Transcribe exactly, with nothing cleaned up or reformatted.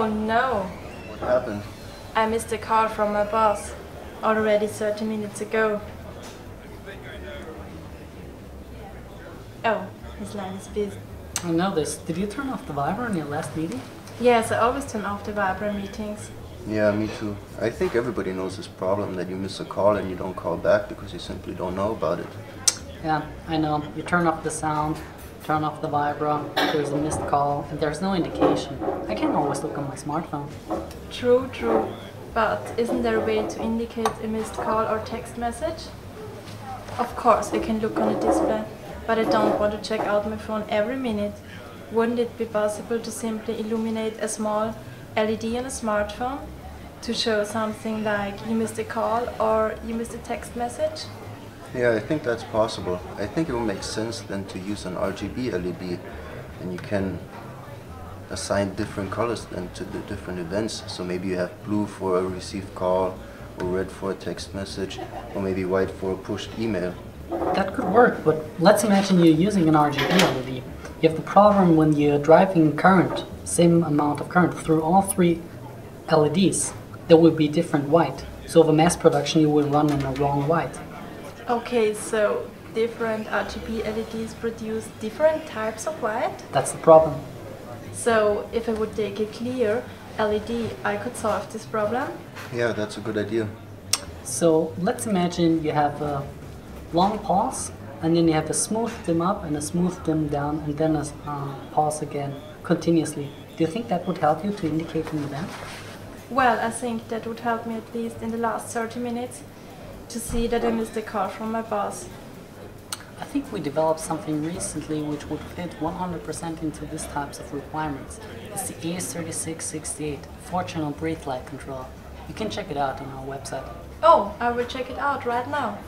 Oh no! What happened? I missed a call from my boss already thirty minutes ago. Oh, his line is busy. I know this. Did you turn off the Viber in your last meeting? Yes, I always turn off the Viber meetings. Yeah, me too. I think everybody knows this problem, that you miss a call and you don't call back because you simply don't know about it. Yeah, I know. You turn off the sound, turn off the Vibra, there's a missed call, and there's no indication. I can't always look on my smartphone. True, true. But isn't there a way to indicate a missed call or text message? Of course, I can look on the display, but I don't want to check out my phone every minute. Wouldn't it be possible to simply illuminate a small L E D on a smartphone to show something like you missed a call or you missed a text message? Yeah, I think that's possible. I think it would make sense then to use an R G B L E D, and you can assign different colors then to the different events. So maybe you have blue for a received call, or red for a text message, or maybe white for a pushed email. That could work, but let's imagine you're using an R G B L E D. You have the problem when you're driving current, same amount of current, through all three L E Ds. There will be different white. So for mass production, you will run in a wrong white. Okay, so different R G B L E Ds produce different types of white? That's the problem. So if I would take a clear L E D, I could solve this problem? Yeah, that's a good idea. So let's imagine you have a long pause, and then you have a smooth dim up and a smooth dim down, and then a uh, pause again continuously. Do you think that would help you to indicate an event? Well, I think that would help me at least in the last thirty minutes to see that I missed a call from my boss. I think we developed something recently which would fit one hundred percent into these types of requirements. It's the A S thirty-six sixty-eight, four channel breathe light control. You can check it out on our website. Oh, I will check it out right now.